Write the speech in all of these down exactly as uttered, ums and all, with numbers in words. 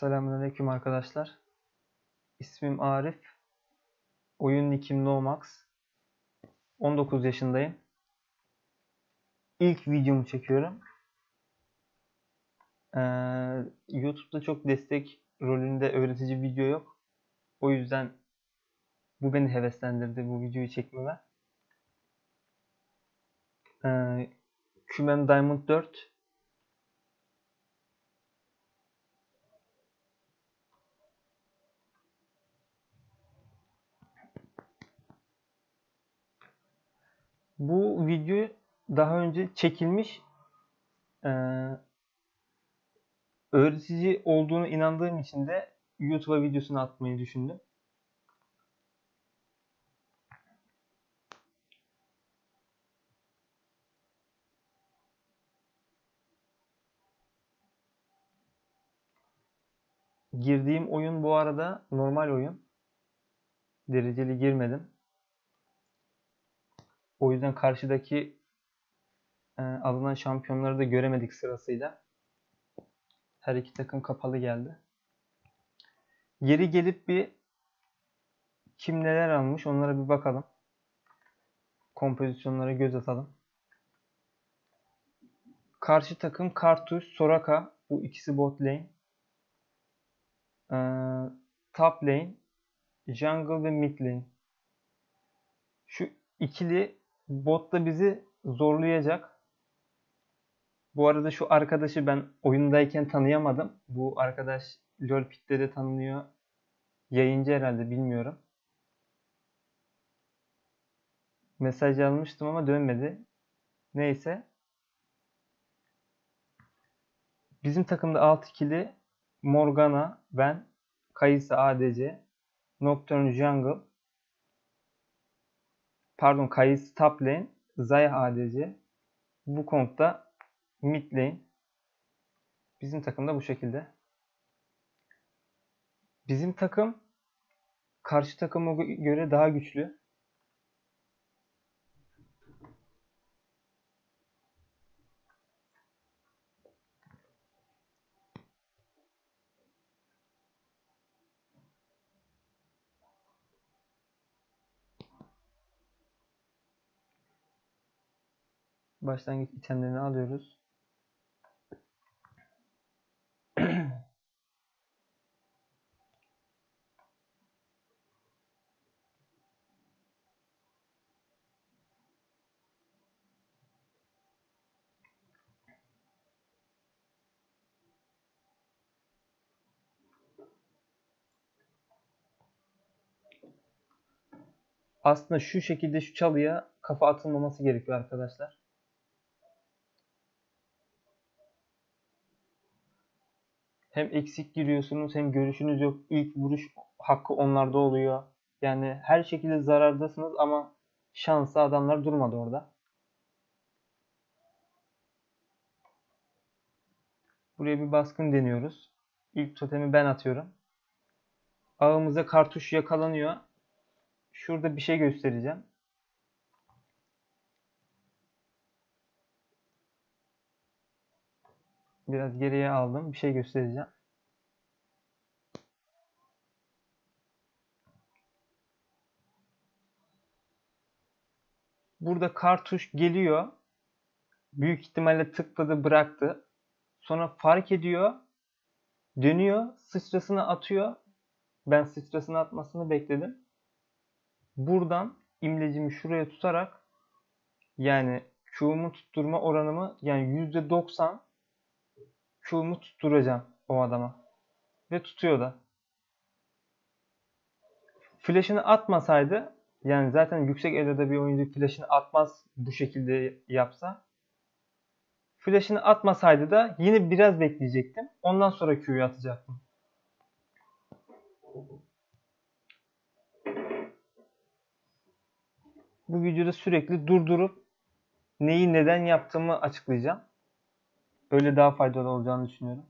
Selamünaleyküm arkadaşlar. İsmim Arif. Oyun nickim NoMax. on dokuz yaşındayım. İlk videomu çekiyorum. Ee, YouTube'da çok destek rolünde öğretici video yok. O yüzden bu beni heveslendirdi, bu videoyu çekmeme. Ee, Kümem Diamond dört. Bu video daha önce çekilmiş, ee, öğretici olduğunu inandığım için de YouTube'a videosunu atmayı düşündüm. Girdiğim oyun bu arada normal oyun. Dereceli girmedim. O yüzden karşıdaki e, alınan şampiyonları da göremedik sırasıyla. Her iki takım kapalı geldi. Geri gelip bir kim neler almış onlara bir bakalım. Kompozisyonlara göz atalım. Karşı takım Kartuş, Soraka. Bu ikisi bot lane. E, top lane, jungle ve mid lane. Şu ikili bot da bizi zorlayacak. Bu arada şu arkadaşı ben oyundayken tanıyamadım. Bu arkadaş LoLpit'te de tanınıyor. Yayıncı herhalde, bilmiyorum. Mesaj almıştım ama dönmedi. Neyse. Bizim takımda alt ikili Morgana, ben, Kai'Sa A D C, Nocturne jungle. Pardon, Kai'Sa top lane, Zaya A D C, Wukong da mid lane. Bizim takım da bu şekilde. Bizim takım karşı takıma göre daha güçlü. Başlangıç itemlerini alıyoruz. Aslında şu şekilde şu çalıya kafa atılmaması gerekiyor arkadaşlar. Hem eksik giriyorsunuz, hem görüşünüz yok. İlk vuruş hakkı onlarda oluyor. Yani her şekilde zarardasınız ama şansa adamlar durmadı orada. Buraya bir baskın deniyoruz. İlk totemi ben atıyorum. Ağımıza Kartuş yakalanıyor. Şurada bir şey göstereceğim. Biraz geriye aldım. Bir şey göstereceğim. Burada Kartuş geliyor. Büyük ihtimalle tıkladı, bıraktı. Sonra fark ediyor. Dönüyor. Sıçrasını atıyor. Ben sıçrasını atmasını bekledim. Buradan imlecimi şuraya tutarak, yani Q'umu tutturma oranımı, yani yüzde doksan Q'umu tutturacağım o adama. Ve tutuyor da. Flash'ını atmasaydı, yani zaten yüksek elo'da bir oyuncu flash'ını atmaz bu şekilde yapsa. Flash'ını atmasaydı da yine biraz bekleyecektim. Ondan sonra Q'yu atacaktım. Bu videoda sürekli durdurup neyi neden yaptığımı açıklayacağım. Öyle daha faydalı olacağını düşünüyorum.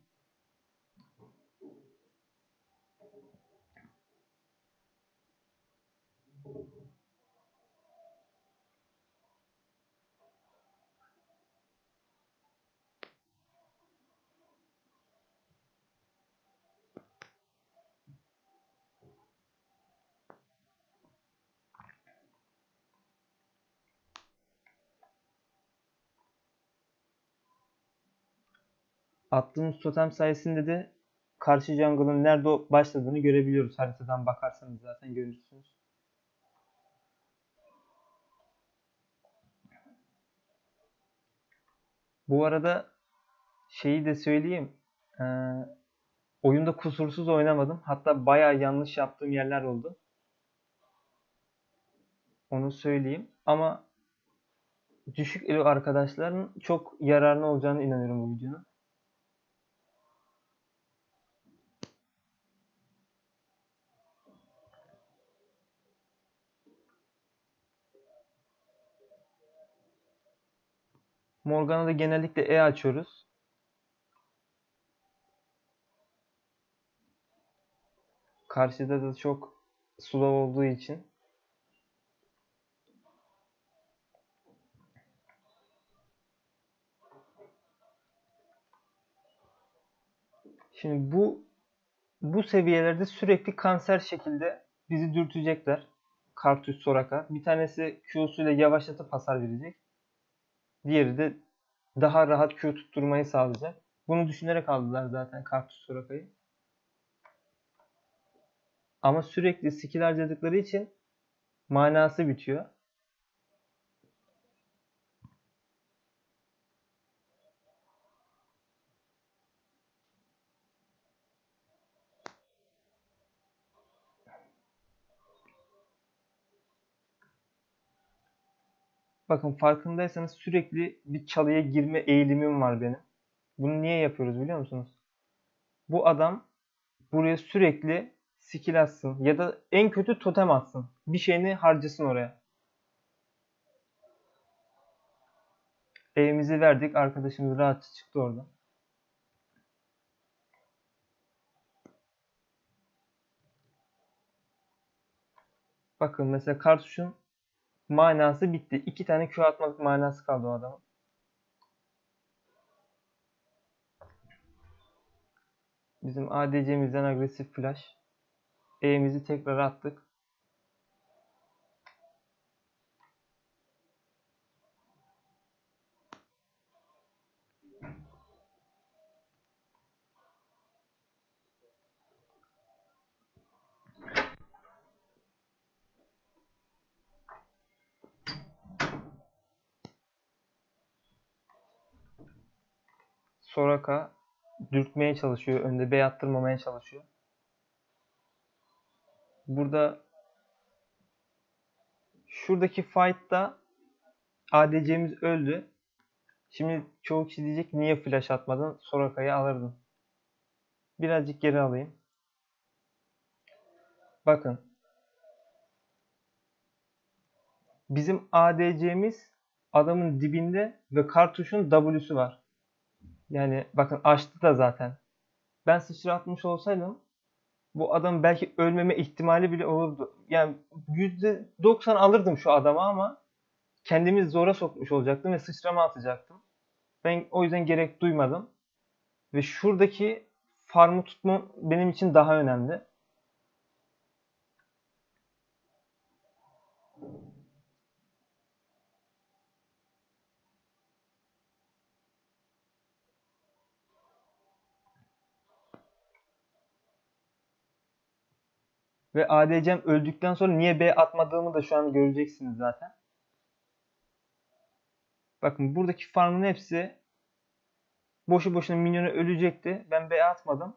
attığımız totem sayesinde de karşı jungle'ın nerede başladığını görebiliyoruz. Haritadan bakarsanız zaten görürsünüz. Bu arada şeyi de söyleyeyim. Ee, oyunda kusursuz oynamadım. Hatta bayağı yanlış yaptığım yerler oldu. Onu söyleyeyim. Ama düşük elo arkadaşların çok yararlı olacağını inanıyorum bu videonun. Morgana'da genellikle E açıyoruz. Karşıda da çok slow olduğu için. Şimdi bu bu seviyelerde sürekli kanser şekilde bizi dürtecekler. Kartuş, Soraka. Bir tanesi Q'suyla yavaşlatıp hasar verecek. Diğeri de daha rahat Q tutturmayı sağlayacak. Bunu düşünerek aldılar zaten Kartuş, Soraka'yı. Ama sürekli skill harcadıkları için manası bitiyor. Bakın farkındaysanız sürekli bir çalıya girme eğilimim var benim. Bunu niye yapıyoruz biliyor musunuz? Bu adam buraya sürekli skill atsın ya da en kötü totem atsın. Bir şeyini harcasın oraya. Evimizi verdik. Arkadaşımız rahatça çıktı orada. Bakın mesela Kartuş'un manası bitti. İki tane Q atmalık manası kaldı o adamın. Bizim A D C'mizden agresif flash. E'mizi tekrar attık. Soraka dürtmeye çalışıyor. Önde B attırmamaya çalışıyor. Burada şuradaki fight'ta A D C'miz öldü. Şimdi çoğu kişi diyecek niye flash atmadın? Soraka'yı alırdın. Birazcık geri alayım. Bakın. Bizim A D C'miz adamın dibinde ve Kartuş'un W'su var. Yani bakın açtı da zaten. Ben sıçratmış olsaydım bu adam belki ölmeme ihtimali bile olurdu. Yani yüzde doksan alırdım şu adama ama kendimi zora sokmuş olacaktım ve sıçrama atacaktım. Ben o yüzden gerek duymadım. Ve şuradaki farmı tutmam benim için daha önemli. Ve A D C'm öldükten sonra niye B atmadığımı da şu an göreceksiniz zaten. Bakın buradaki farmın hepsi boşu boşuna minyonu ölecekti. Ben B atmadım.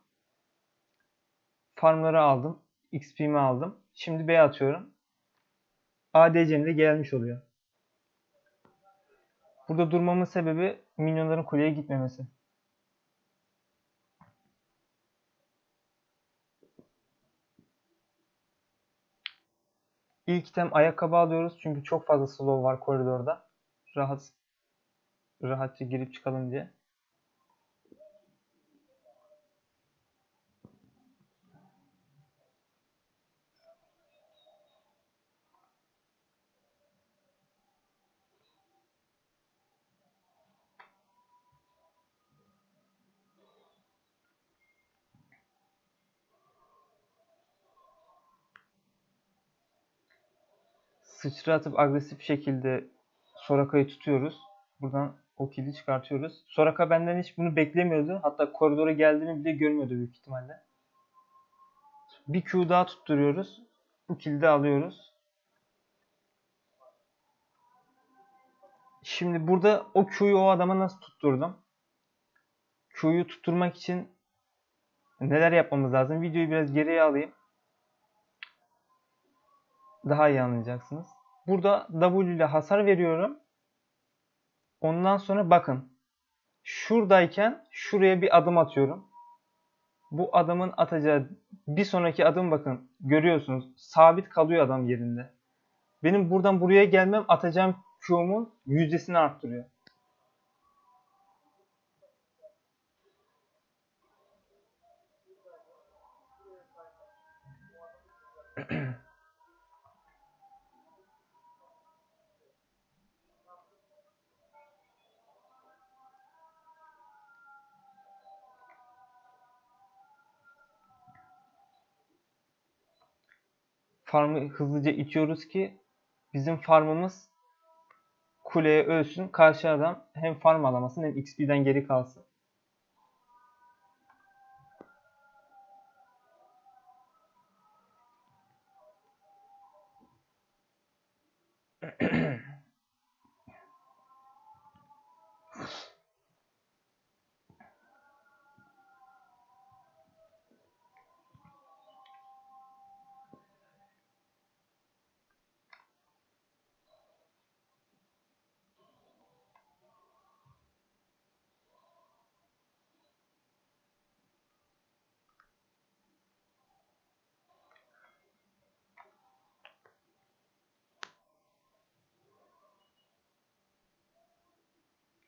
Farmları aldım. X P'mi aldım. Şimdi B atıyorum. A D C'm de gelmiş oluyor. Burada durmamın sebebi minyonların kuleye gitmemesi. İlk item ayakkabı alıyoruz çünkü çok fazla slow var koridorda. Rahat rahatça girip çıkalım diye. Sıçra atıp agresif şekilde Soraka'yı tutuyoruz. Buradan o kili çıkartıyoruz. Soraka benden hiç bunu beklemiyordu. Hatta koridora geldiğini bile görmüyordu büyük ihtimalle. Bir Q daha tutturuyoruz. Bu kili de alıyoruz. Şimdi burada o Q'yu o adama nasıl tutturdum? Q'yu tutturmak için neler yapmamız lazım? Videoyu biraz geriye alayım. Daha iyi anlayacaksınız. Burada W ile hasar veriyorum. Ondan sonra bakın. Şuradayken şuraya bir adım atıyorum. Bu adamın atacağı bir sonraki adım bakın. Görüyorsunuz. Sabit kalıyor adam yerinde. Benim buradan buraya gelmem atacağım Q'mun yüzdesini arttırıyor. Farmı hızlıca itiyoruz ki bizim farmımız kuleye ölsün. Karşı adam hem farm alamasın hem X P'den geri kalsın.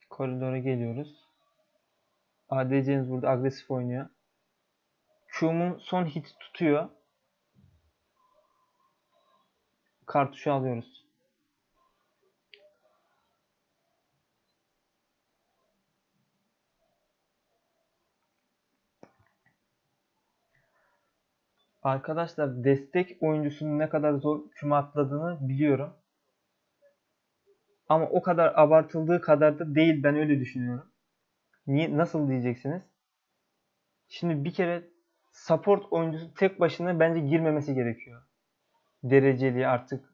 Koridora geliyoruz. A D C'miz burada agresif oynuyor. Q'mun son hiti tutuyor. Kartuşu alıyoruz. Arkadaşlar destek oyuncusunun ne kadar zor küme atladığını biliyorum. Ama o kadar abartıldığı kadar da değil, ben öyle düşünüyorum. Niye, nasıl diyeceksiniz? Şimdi bir kere support oyuncusu tek başına bence girmemesi gerekiyor. Dereceli artık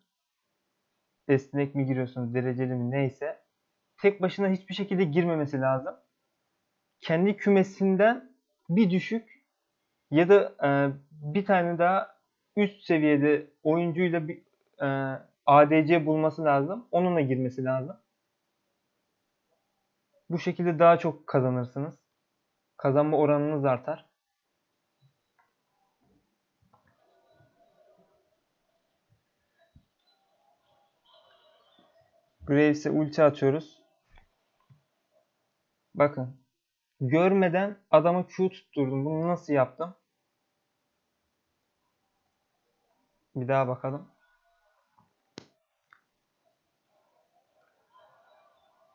esnek mi giriyorsunuz, dereceli mi neyse. Tek başına hiçbir şekilde girmemesi lazım. Kendi kümesinden bir düşük ya da e, bir tane daha üst seviyede oyuncuyla bir... E, A D C bulması lazım. Onunla girmesi lazım. Bu şekilde daha çok kazanırsınız. Kazanma oranınız artar. Graves'e ulti atıyoruz. Bakın. Görmeden adamı Q tutturdum. Bunu nasıl yaptım? Bir daha bakalım.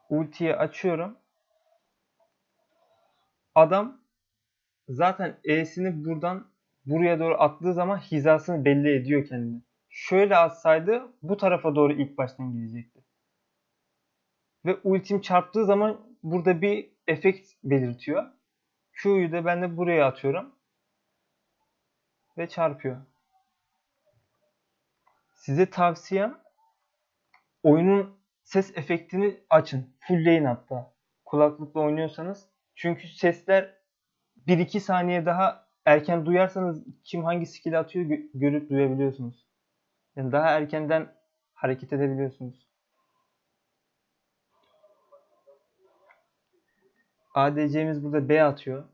Ultiye açıyorum. Adam zaten E'sini buradan buraya doğru attığı zaman hizasını belli ediyor kendini. Şöyle atsaydı bu tarafa doğru ilk baştan gidecekti. Ve ultim çarptığı zaman burada bir efekt belirtiyor. Q'yu da ben de buraya atıyorum. Ve çarpıyor. Size tavsiyem oyunun ses efektini açın. Fullleyin hatta. Kulaklıkla oynuyorsanız. Çünkü sesler bir iki saniye daha erken duyarsanız kim hangi skill atıyor görüp duyabiliyorsunuz. Yani daha erkenden hareket edebiliyorsunuz. A D C'miz burada B atıyor.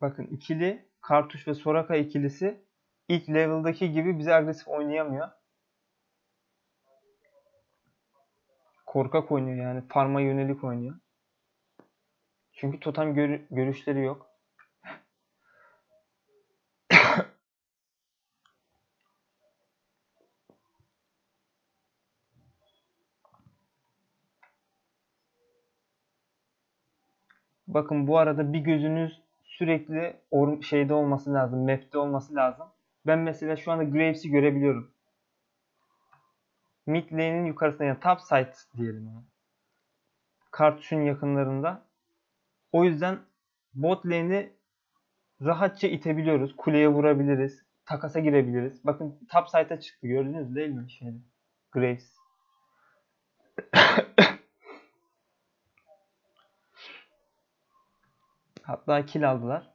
Bakın ikili, Kartuş ve Soraka ikilisi ilk level'daki gibi bize agresif oynayamıyor. Korkak oynuyor yani. Farma yönelik oynuyor. Çünkü totem gör görüşleri yok. Bakın bu arada bir gözünüz sürekli şeyde olması lazım. Map'te olması lazım. Ben mesela şu anda Graves'i görebiliyorum. Mid lane'in yukarısında, yani top side diyelim. Yani. Kartuş'un yakınlarında. O yüzden bot lane'i rahatça itebiliyoruz. Kuleye vurabiliriz. Takasa girebiliriz. Bakın top side'a çıktı. Gördünüz değil mi? Şey, Graves. Hatta kill aldılar.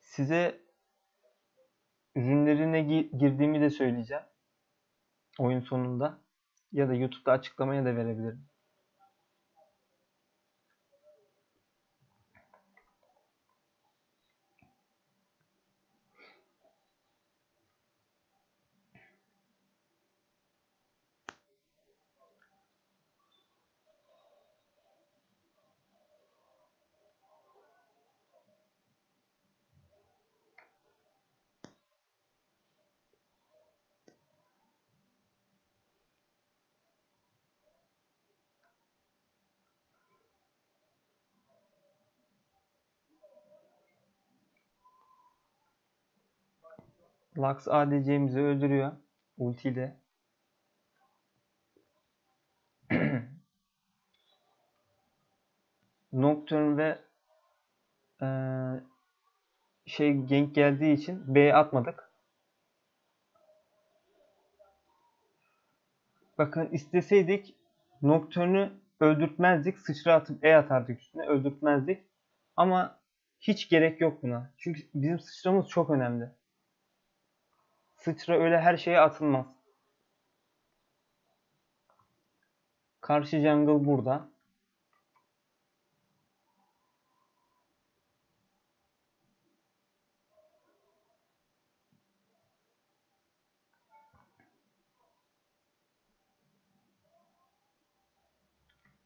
Size ürünlerine girdiğimi de söyleyeceğim. Oyun sonunda. Ya da YouTube'da açıklamaya da verebilirim. Lux A D C'mizi öldürüyor ultiyle. Nocturne ve e, şey gank geldiği için B'ye atmadık. Bakın isteseydik Nocturne'ü öldürtmezdik. Sıçra atıp E atardık üstüne. Öldürtmezdik. Ama hiç gerek yok buna. Çünkü bizim sıçramız çok önemli. Sıçra öyle her şeye atılmaz. Karşı jungle burada.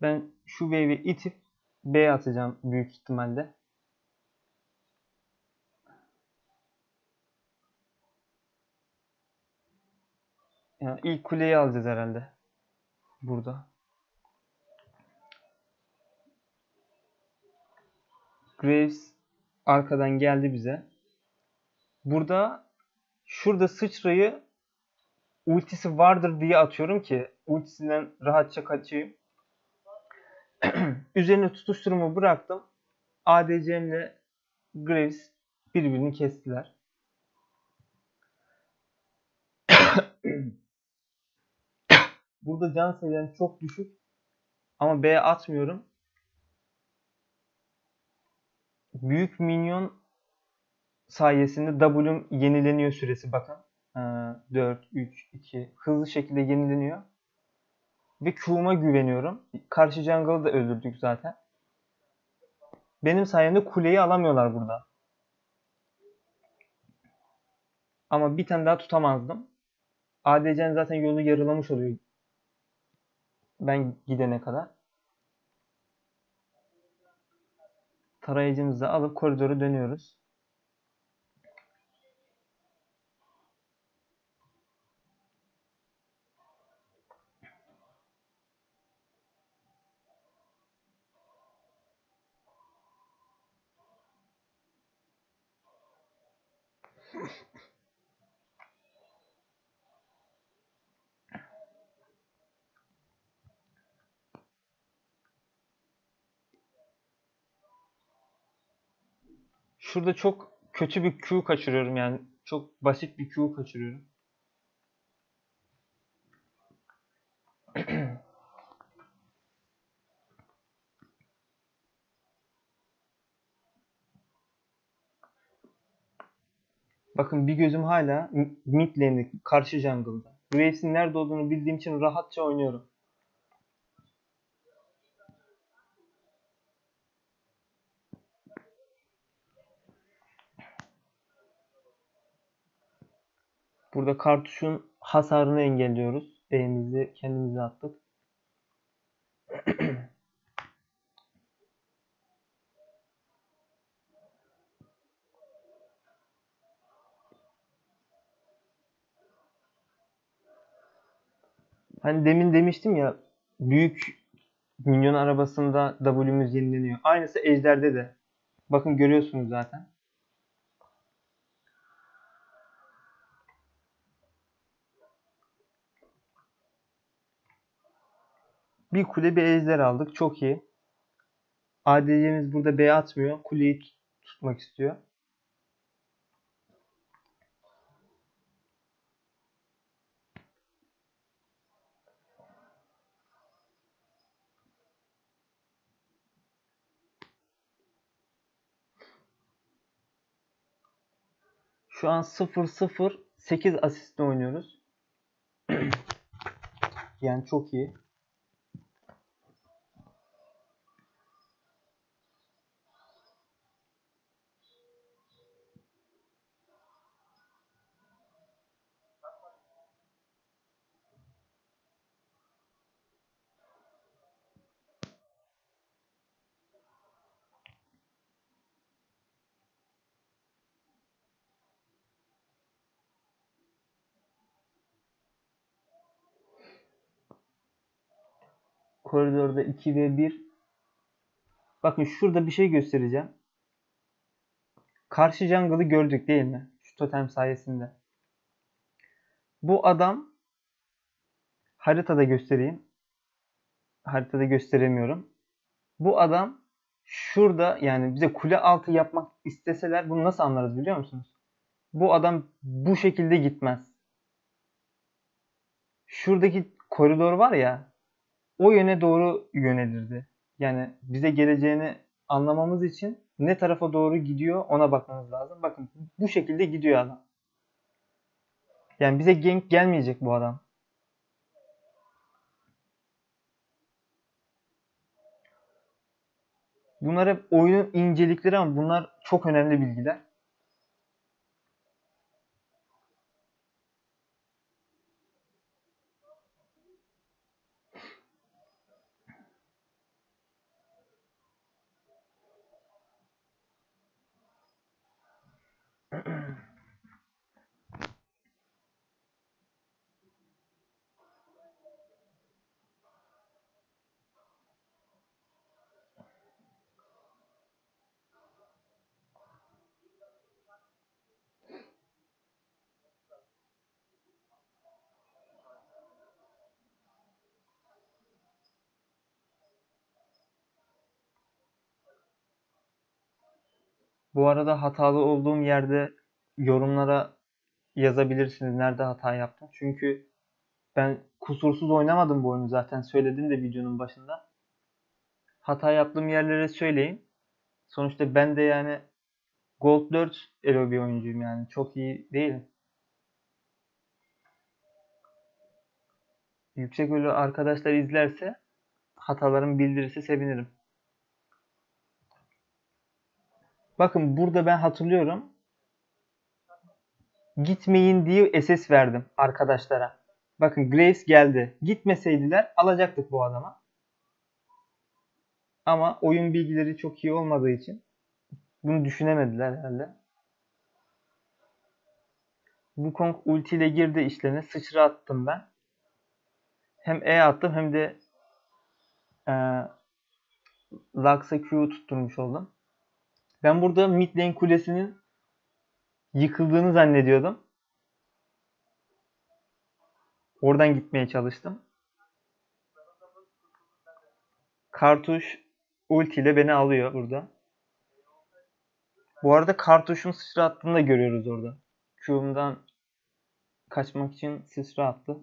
Ben şu wave'i itip B'ye atacağım büyük ihtimalle. Yani ilk kuleyi alacağız herhalde. Burada. Graves arkadan geldi bize. Burada şurada sıçrayı ultisi vardır diye atıyorum ki ultisinden rahatça kaçayım. Üzerine tutuşturumu bıraktım. A D C'mle Graves birbirini kestiler. Burada can seviyem çok düşük. Ama B'ye atmıyorum. Büyük minyon sayesinde W'm yenileniyor süresi. Bakın. dört, üç, iki. Hızlı şekilde yenileniyor. Ve Q'ma güveniyorum. Karşı jungle'ı da öldürdük zaten. Benim sayemde kuleyi alamıyorlar burada. Ama bir tane daha tutamazdım. A D C'nin zaten yolunu yarılamış oluyor. Ben gidene kadar. Tarayıcımızı alıp koridora dönüyoruz. Şurada çok kötü bir Q kaçırıyorum, yani çok basit bir Q kaçırıyorum. Bakın bir gözüm hala mid lane'de, karşı jungle'da. Graves'in nerede olduğunu bildiğim için rahatça oynuyorum. Burada Kartuş'un hasarını engelliyoruz. E'mizi kendimize attık. Hani demin demiştim ya, büyük minyon arabasında W'müz yenileniyor. Aynısı Ejder'de de. Bakın görüyorsunuz zaten. Bir kule bir Ejder aldık. Çok iyi. A D C'miz burada B atmıyor. Kuleyi tut tutmak istiyor. Şu an sıfır sıfır sekiz asistle oynuyoruz. Yani çok iyi. Koridorda iki ve bir. Bakın şurada bir şey göstereceğim. Karşı jungle'ı gördük değil mi? Şu totem sayesinde. Bu adam haritada göstereyim. Haritada gösteremiyorum. Bu adam şurada, yani bize kule altı yapmak isteseler bunu nasıl anlarız biliyor musunuz? Bu adam bu şekilde gitmez. Şuradaki koridor var ya, o yöne doğru yönelirdi. Yani bize geleceğini anlamamız için ne tarafa doğru gidiyor ona bakmamız lazım. Bakın bu şekilde gidiyor adam. Yani bize gank gelmeyecek bu adam. Bunlar hep oyunun incelikleri ama bunlar çok önemli bilgiler. Bu arada hatalı olduğum yerde yorumlara yazabilirsiniz nerede hata yaptım. Çünkü ben kusursuz oynamadım bu oyunu, zaten söyledim de videonun başında. Hata yaptığım yerlere söyleyin. Sonuçta ben de yani Gold dört elo bir oyuncuyum, yani çok iyi değilim. Yüksek elo arkadaşlar izlerse, hatalarımı bildirirse sevinirim. Bakın burada ben hatırlıyorum. Gitmeyin diye S S verdim arkadaşlara. Bakın Graves geldi. Gitmeseydiler alacaktık bu adama. Ama oyun bilgileri çok iyi olmadığı için bunu düşünemediler herhalde. Wukong ultiyle girdi işlerine. Sıçra attım ben. Hem E attım hem de e, Lux'a Q'yu tutturmuş oldum. Ben burada mid lane kulesinin yıkıldığını zannediyordum. Oradan gitmeye çalıştım. Kartuş ultiyle beni alıyor burada. Bu arada Kartuş'un sıçra attığını da görüyoruz orada. Q'umdan kaçmak için sıçra attı.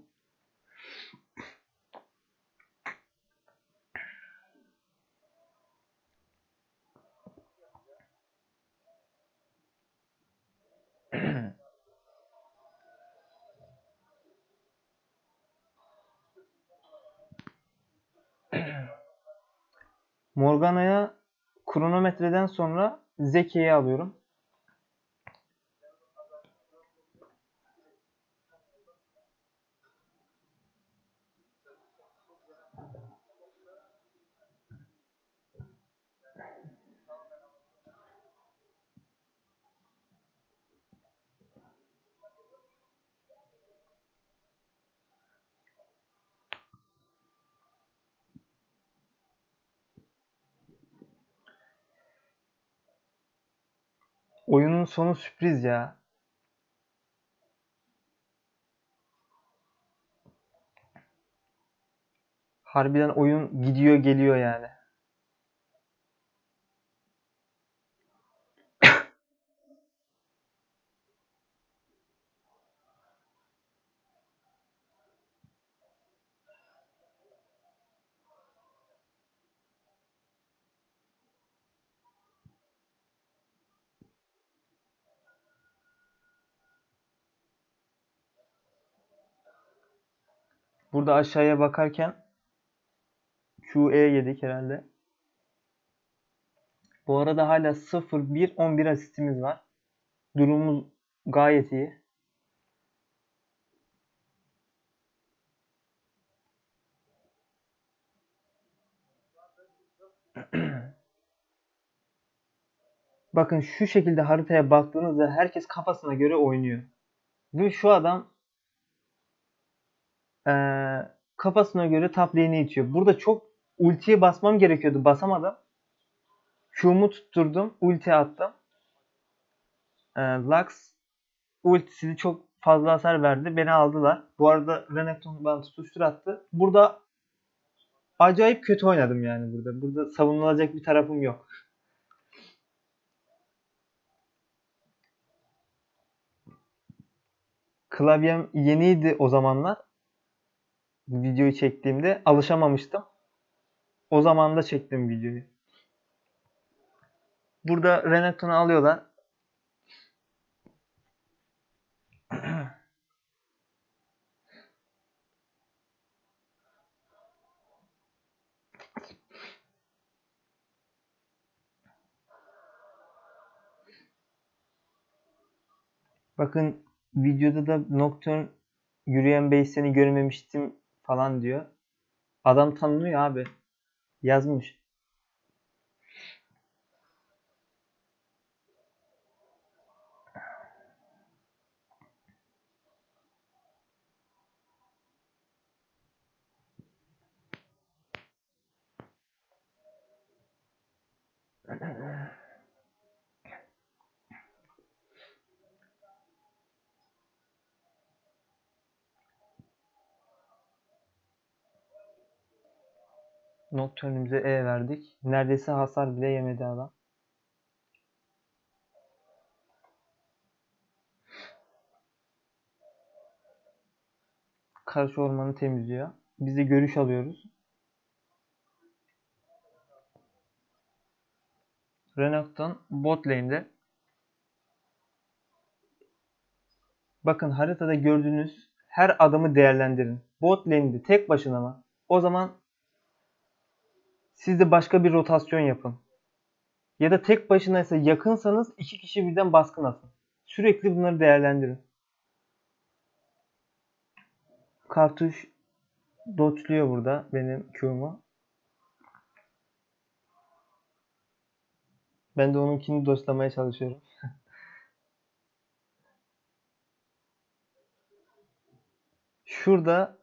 Morgana'ya kronometreden sonra Zeki'yi alıyorum. Oyunun sonu sürpriz ya. Harbiden oyun gidiyor geliyor yani. Burada aşağıya bakarken Q E yedik herhalde. Bu arada hala sıfır bir on bir asistimiz var. Durumumuz gayet iyi. Bakın şu şekilde haritaya baktığınızda herkes kafasına göre oynuyor. Ve şu adam ee, kafasına göre top lane'i itiyor. Burada çok ultiye basmam gerekiyordu. Basamadım. Q'umu tutturdum. Ulti attım. Ee, Lux ultisini çok fazla hasar verdi. Beni aldılar. Bu arada Renekton bana tutuştur attı. Burada acayip kötü oynadım yani burada. Burada savunulacak bir tarafım yok. Klavyem yeniydi o zamanlar. Videoyu çektiğimde alışamamıştım. O zaman da çektim videoyu. Burada Renekton'u alıyorlar. Bakın videoda da Nocturne yürüyen base'ini görmemiştim falan diyor. Adam tanınıyor abi. Yazmış. Nocturne'imize E verdik. Neredeyse hasar bile yemedi adam. Karşı ormanı temizliyor. Biz de görüş alıyoruz. Renekton bot lane'de. Bakın haritada gördüğünüz her adamı değerlendirin. Bot lane'de tek başına mı? O zaman siz de başka bir rotasyon yapın. Ya da tek başınaysa yakınsanız iki kişi birden baskın atın. Sürekli bunları değerlendirin. Kartuş dotluyor burada benim Q'umu. Ben de onunkini dostlamaya çalışıyorum. Şurada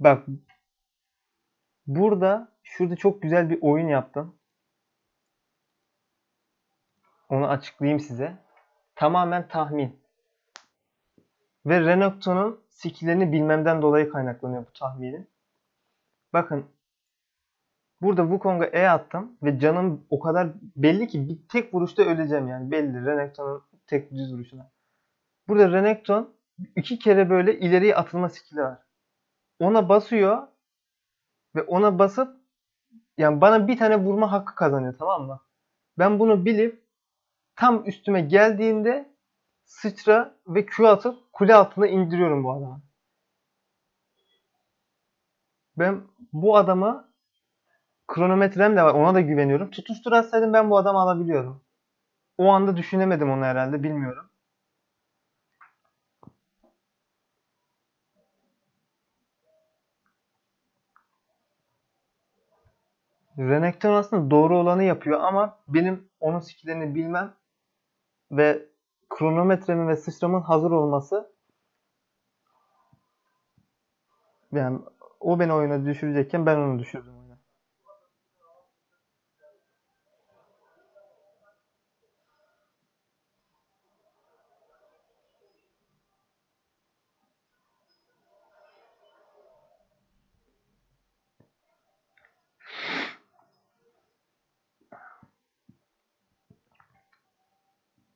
bak, burada şurada çok güzel bir oyun yaptım. Onu açıklayayım size. Tamamen tahmin. Ve Renekton'un skill'lerini bilmemden dolayı kaynaklanıyor bu tahminin. Bakın. Burada Wukong'a E attım ve canım o kadar belli ki bir tek vuruşta öleceğim yani belli. Renekton'un tek düz vuruşuna. Burada Renekton iki kere böyle ileriye atılma skill'i var. Ona basıyor ve ona basıp yani bana bir tane vurma hakkı kazanıyor, tamam mı? Ben bunu bilip tam üstüme geldiğinde sıçra ve Q atıp kule altına indiriyorum bu adamı. Ben bu adamı, kronometrem de var, ona da güveniyorum. Tutuştur atsaydım ben bu adamı alabiliyorum. O anda düşünemedim onu herhalde, bilmiyorum. Renekton aslında doğru olanı yapıyor ama benim onun skillerini bilmem ve kronometremin ve sıçramın hazır olması, yani o beni oyuna düşürecekken ben onu düşürdüm oyuna.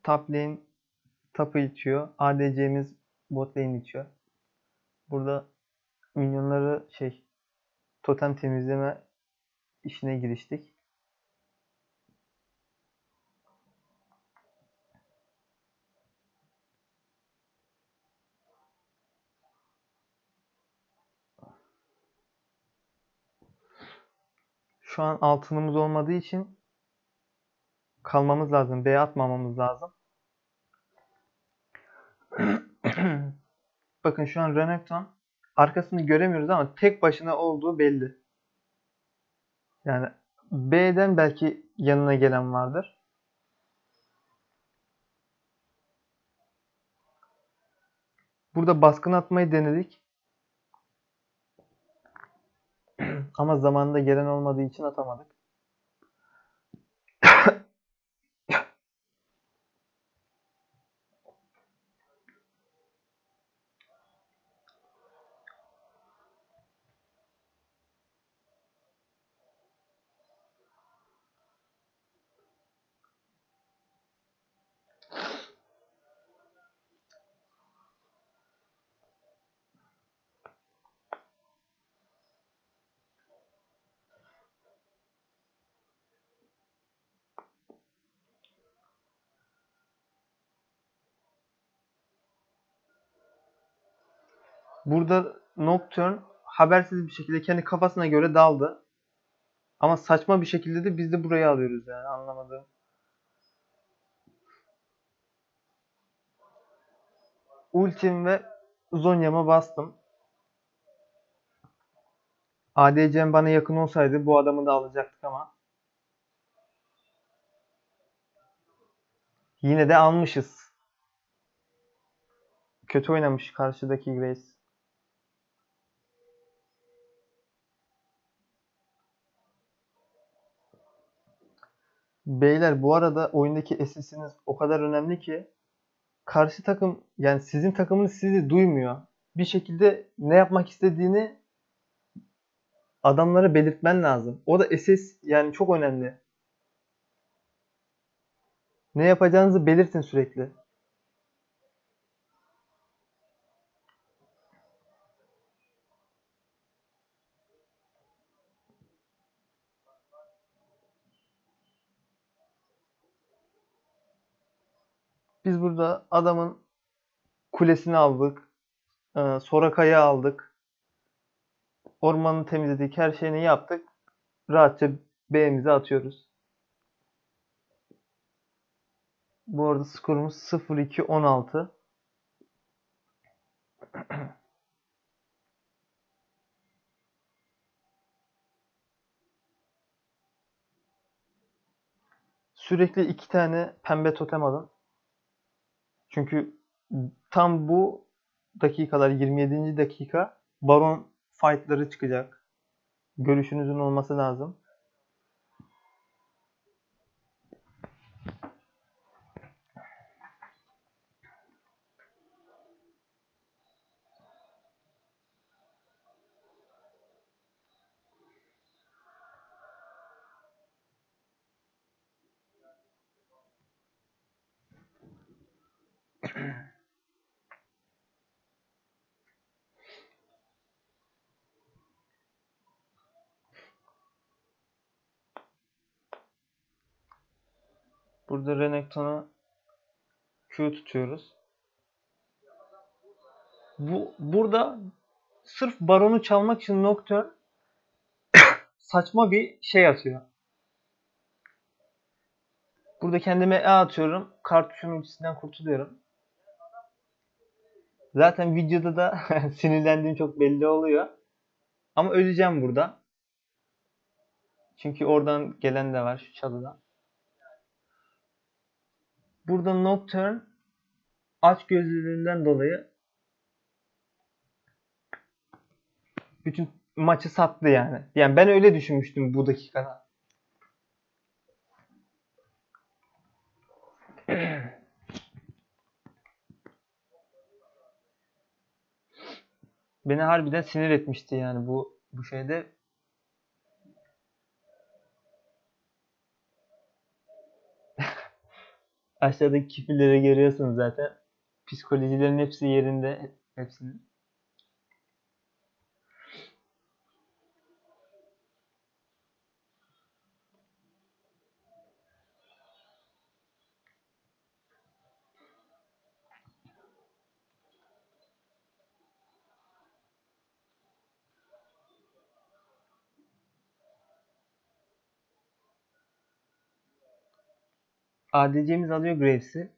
Top lane tapı itiyor. A D C'miz bot lane itiyor. Burada minyonları şey totem temizleme işine giriştik. Şu an altınımız olmadığı için kalmamız lazım. B'ye atmamamız lazım. Bakın şu an Renekton arkasını göremiyoruz ama tek başına olduğu belli. Yani B'den belki yanına gelen vardır. Burada baskın atmayı denedik. Ama zamanında gelen olmadığı için atamadık. Burada Nocturne habersiz bir şekilde kendi kafasına göre daldı. Ama saçma bir şekilde de biz de burayı alıyoruz yani, anlamadım. Ultim ve Zonya'ma bastım. A D C'm bana yakın olsaydı bu adamı da alacaktık ama. Yine de almışız. Kötü oynamış karşıdaki Graves. Beyler bu arada oyundaki S S'iniz o kadar önemli ki karşı takım, yani sizin takımınız sizi duymuyor. Bir şekilde ne yapmak istediğini adamlara belirtmen lazım. O da S S, yani çok önemli. Ne yapacağınızı belirtin sürekli. Biz burada adamın kulesini aldık. Ee, Soraka'yı aldık. Ormanı temizledik. Her şeyini yaptık. Rahatça B'mizi atıyoruz. Bu arada skorumuz sıfır iki on altı. Sürekli iki tane pembe totem alın. Çünkü tam bu dakikalar, yirmi yedinci dakika baron fightları çıkacak. Görüşünüzün olması lazım. Burada Renekton'a Q tutuyoruz. Bu burada sırf baronu çalmak için Nocturne saçma bir şey atıyor. Burada kendime E atıyorum. Kartuş'un ultisinden kurtuluyorum. Zaten videoda da sinirlendiğim çok belli oluyor. Ama öleceğim burada. Çünkü oradan gelen de var şu çalıdan. Burada Nocturne açgözlülüğünden dolayı bütün maçı sattı yani. Yani ben öyle düşünmüştüm bu dakikada. Beni harbiden sinir etmişti yani bu bu şeyde. Aşağıdaki kifilleri görüyorsunuz zaten. Psikolojilerin hepsi yerinde. Hepsinin. A D C'miz alıyor Graves'i.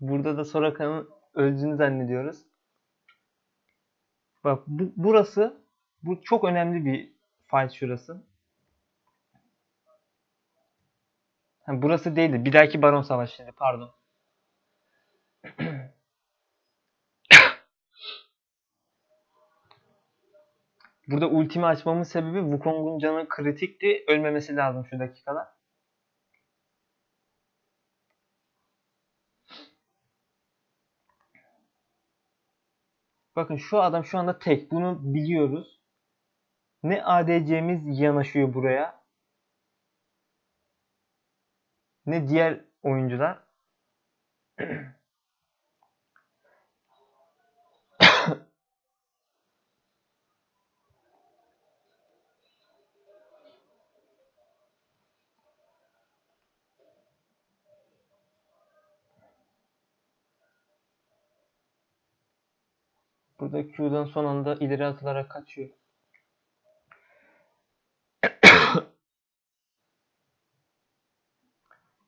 Burada da Soraka'nın öldüğünü zannediyoruz. Bak bu, burası bu çok önemli bir fight şurası. Ha, burası değildi. Bir dahaki Baron Savaşı'ydı. Pardon. Burada ultimi açmamın sebebi Wukong'un canı kritikti. Ölmemesi lazım şu dakikalar. Bakın şu adam şu anda tek. Bunu biliyoruz. Ne A D C'miz yanaşıyor buraya. Ne diğer oyuncular. Burada Q'dan son anda ileri atılarak kaçıyor.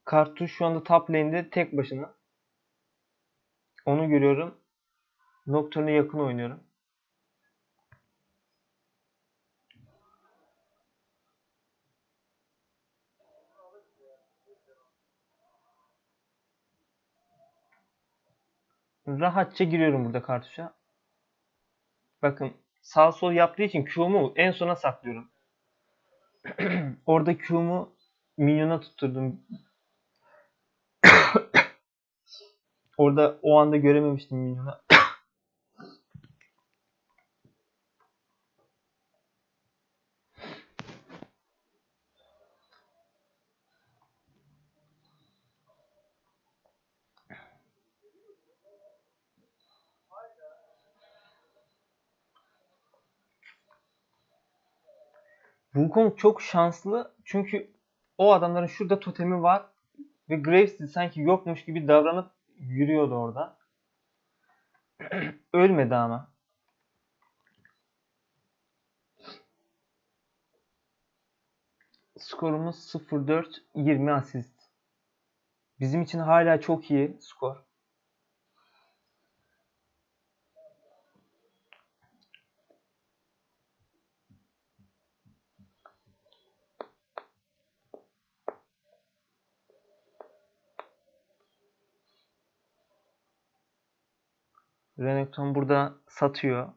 Kartuş şu anda top lane'de tek başına. Onu görüyorum. Nocturne'e yakın oynuyorum. Rahatça giriyorum burada Kartuş'a. Bakın sağ sol yaptığı için Q'mu en sona saklıyorum. Orada Q'mu minyona tutturdum. Orada o anda görememiştim minyona. Wukong çok şanslı çünkü o adamların şurada totemi var ve Graves sanki yokmuş gibi davranıp yürüyordu orada. Ölmedi ama. Skorumuz sıfır dört, yirmi asist. Bizim için hala çok iyi skor. Renekton burada satıyor.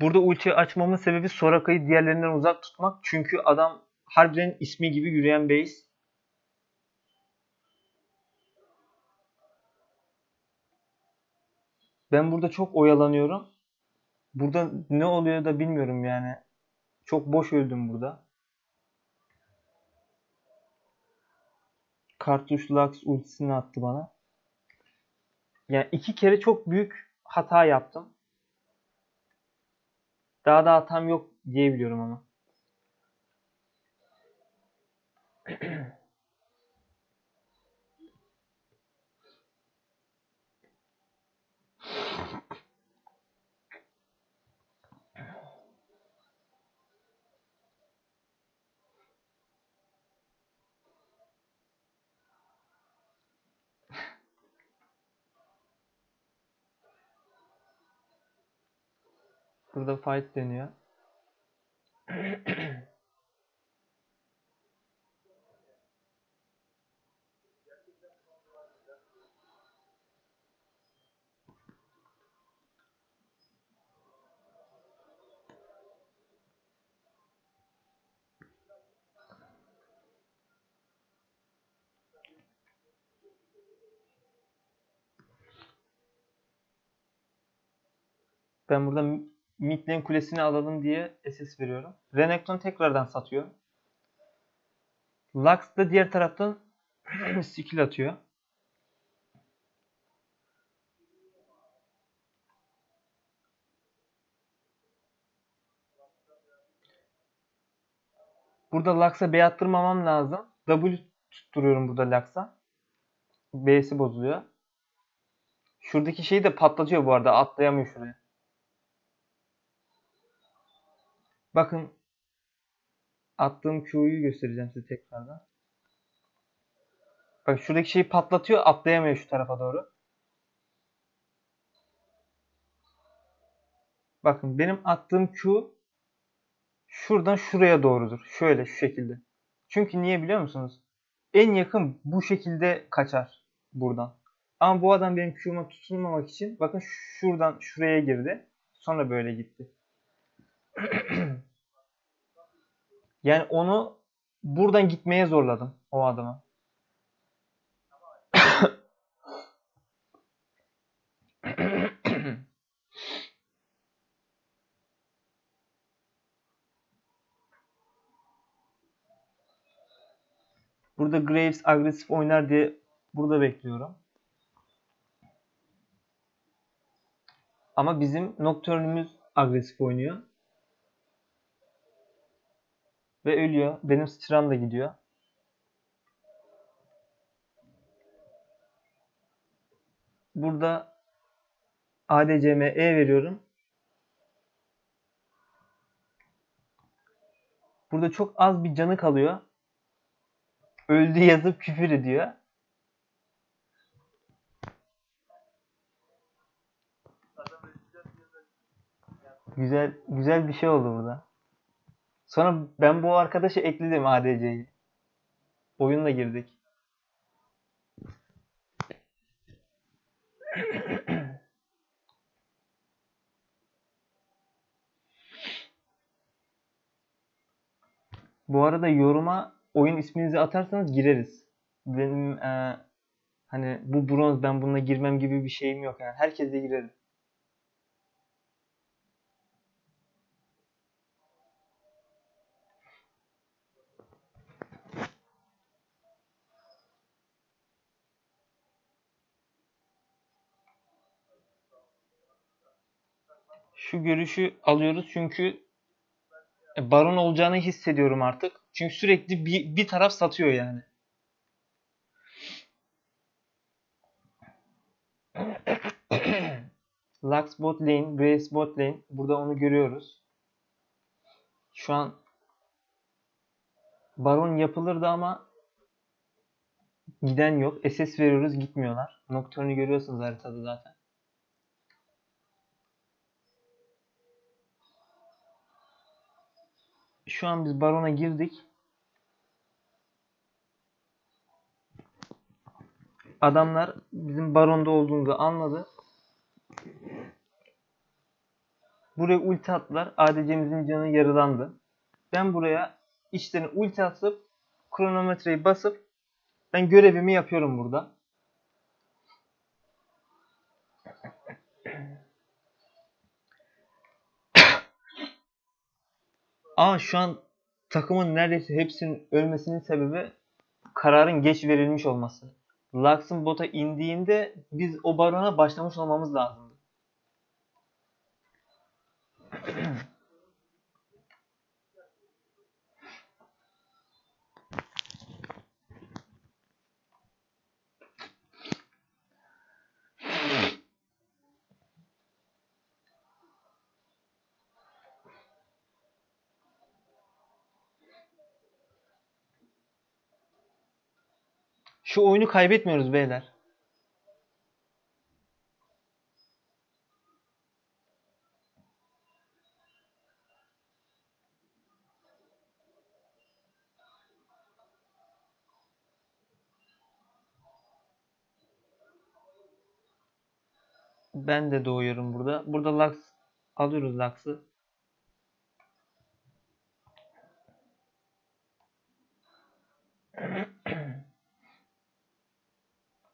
Burada ultiyi açmamın sebebi Soraka'yı diğerlerinden uzak tutmak. Çünkü adam harbiden ismi gibi yürüyen base. Ben burada çok oyalanıyorum. Burada ne oluyor da bilmiyorum yani. Çok boş öldüm burada. Kartuş Lux ultisini attı bana. Yani iki kere çok büyük hata yaptım. Daha da hatam yok diyebiliyorum ama. Burada fight deniyor. Ben burada mid lane kulesini alalım diye S S veriyorum. Renekton tekrardan satıyor. Lux da diğer taraftan skill atıyor. Burada Lux'a B attırmamam lazım. W tutturuyorum burada Lux'a. B'si bozuluyor. Şuradaki şeyi de patlatıyor bu arada. Atlayamıyor şuraya. Bakın. Attığım Q'yu göstereceğim size tekrardan. Bak şuradaki şeyi patlatıyor. Atlayamıyor şu tarafa doğru. Bakın benim attığım Q şuradan şuraya doğrudur. Şöyle şu şekilde. Çünkü niye biliyor musunuz? En yakın bu şekilde kaçar buradan. Ama bu adam benim Q'uma tutulmamak için bakın şuradan şuraya girdi. Sonra böyle gitti. Yani onu buradan gitmeye zorladım o adama. Burada Graves agresif oynar diye burada bekliyorum. Ama bizim Nocturne'ümüz agresif oynuyor. Ve ölüyor. Benim sıçram da gidiyor. Burada A D C M'ye veriyorum. Burada çok az bir canı kalıyor. Öldü yazıp küfür ediyor. Güzel güzel bir şey oldu burada. Sonra ben bu arkadaşı ekledim A D C'yi. Oyunla girdik. Bu arada yoruma oyun isminizi atarsanız gireriz. Benim e, hani bu bronz ben bununla girmem gibi bir şeyim yok yani. Herkese girerim. Şu görüşü alıyoruz çünkü baron olacağını hissediyorum artık. Çünkü sürekli bir, bir taraf satıyor yani. Lux bot lane, Graves bot lane. Burada onu görüyoruz. Şu an baron yapılırdı ama giden yok. S S veriyoruz, gitmiyorlar. Nocturne'ü görüyorsunuz haritada zaten. Şu an biz barona girdik. Adamlar bizim baronda olduğumuzu anladı. Buraya ulti attılar. A D C'mizin canı yarılandı. Ben buraya içten ulti atıp kronometreyi basıp ben görevimi yapıyorum burada. Ama şu an takımın neredeyse hepsinin ölmesinin sebebi kararın geç verilmiş olması. Lux'ın bota indiğinde biz o barona başlamış olmamız lazımdı. Şu oyunu kaybetmiyoruz beyler. Ben de doğuyorum burada. Burada Lux alıyoruz Lux'ı.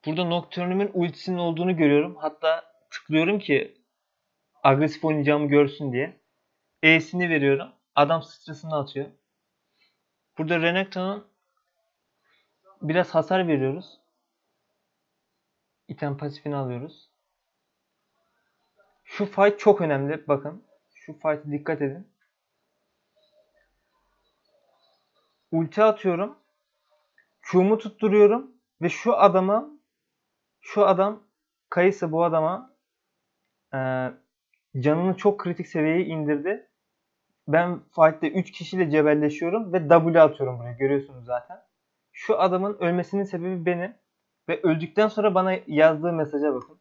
Burada Nocturne'ümün ultisinin olduğunu görüyorum. Hatta tıklıyorum ki agresif oynayacağımı görsün diye. E'sini veriyorum. Adam stresini atıyor. Burada Renekton'un biraz hasar veriyoruz. İtem pasifini alıyoruz. Şu fight çok önemli. Bakın. Şu fight'e dikkat edin. Ulti atıyorum. Q'umu tutturuyorum. Ve şu adama şu adam Kai'Sa bu adama e, canını çok kritik seviyeye indirdi. Ben fight'te üç kişiyle cebelleşiyorum ve W atıyorum buraya. Görüyorsunuz zaten. Şu adamın ölmesinin sebebi benim. Ve öldükten sonra bana yazdığı mesaja bakın.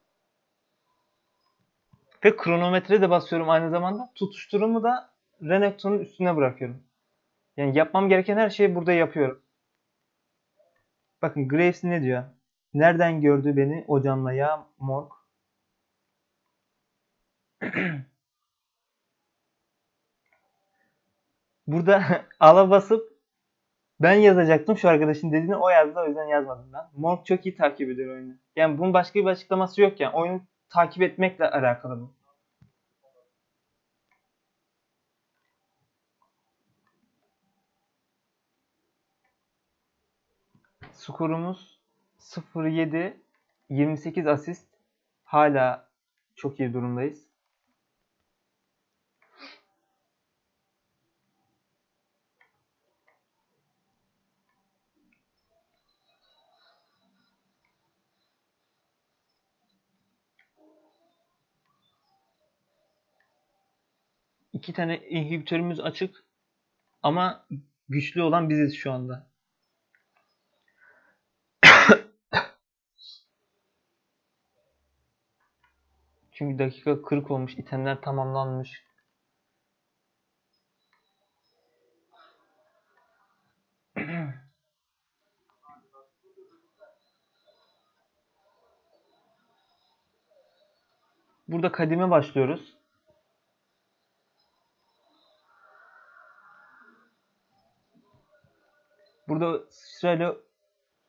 Ve kronometre de basıyorum aynı zamanda. Tutuşturumu da Renekton'un üstüne bırakıyorum. Yani yapmam gereken her şeyi burada yapıyorum. Bakın Graves ne diyor? Nereden gördü beni o canla ya Morg? Burada ala basıp ben yazacaktım şu arkadaşın dediğini, o yazdı, o yüzden yazmadım ben. Morg çok iyi takip ediyor oyunu. Yani bunun başka bir açıklaması yok yani. Oyunu takip etmekle alakalı bu. Skorumuz sıfır yedi, yirmi sekiz asist. Hala çok iyi durumdayız. İki tane inhibitörümüz açık ama güçlü olan biziz şu anda. Çünkü dakika kırk olmuş, itemler tamamlanmış. Burada kadime başlıyoruz. Burada sırayla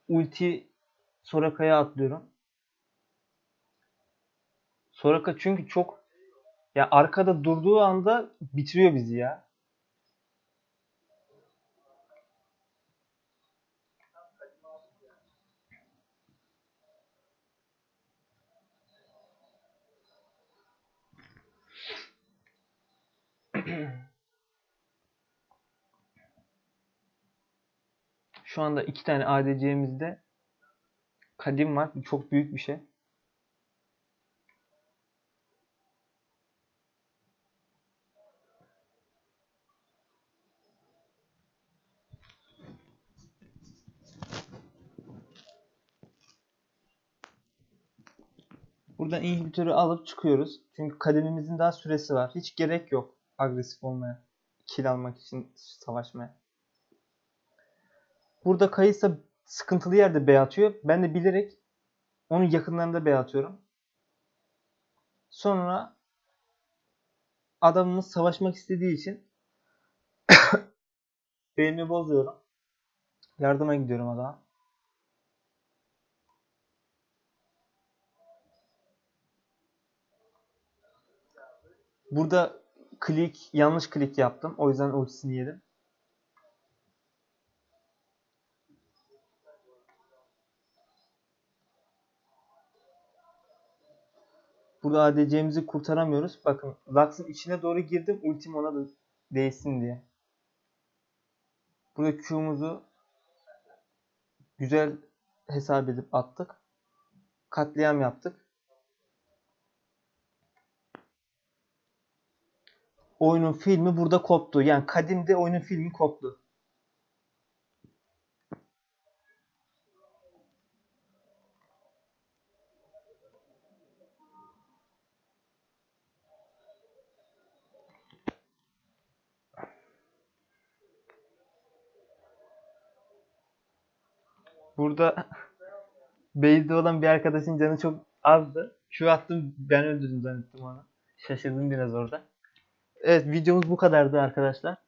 ulti Soraka'ya atlıyorum. Soraka çünkü çok ya arkada durduğu anda bitiriyor bizi ya. Şu anda iki tane A D C'mizde kadim var. Çok büyük bir şey. Buradan inhibitörü alıp çıkıyoruz. Çünkü kademimizin daha süresi var. Hiç gerek yok agresif olmaya. Kill almak için savaşmaya. Burada Kai'Sa sıkıntılı yerde B atıyor. Ben de bilerek onun yakınlarında B atıyorum. Sonra adamımız savaşmak istediği için B'mi bozuyorum. Yardıma gidiyorum adama. Burada klik, yanlış klik yaptım. O yüzden ultisini yedim. Burada A D C'mizi kurtaramıyoruz. Bakın Lux'ın içine doğru girdim. Ultim ona da değsin diye. Burada Q'umuzu güzel hesap edip attık. Katliam yaptık. Oyunun filmi burada koptu. Yani kadimde oyunun filmi koptu. Burada base'de olan bir arkadaşın canı çok azdı. Şu attım, ben öldürdüm zannettim onu. Şaşırdım biraz orada. Evet, videomuz bu kadardı arkadaşlar.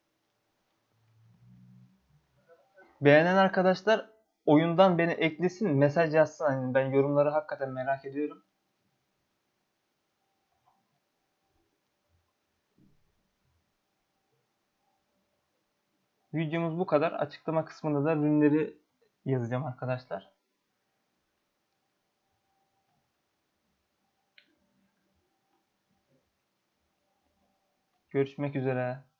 Beğenen arkadaşlar oyundan beni eklesin, mesaj yazsın. Yani ben yorumları hakikaten merak ediyorum. Videomuz bu kadar. Açıklama kısmında da ürünleri yazacağım arkadaşlar. Görüşmek üzere.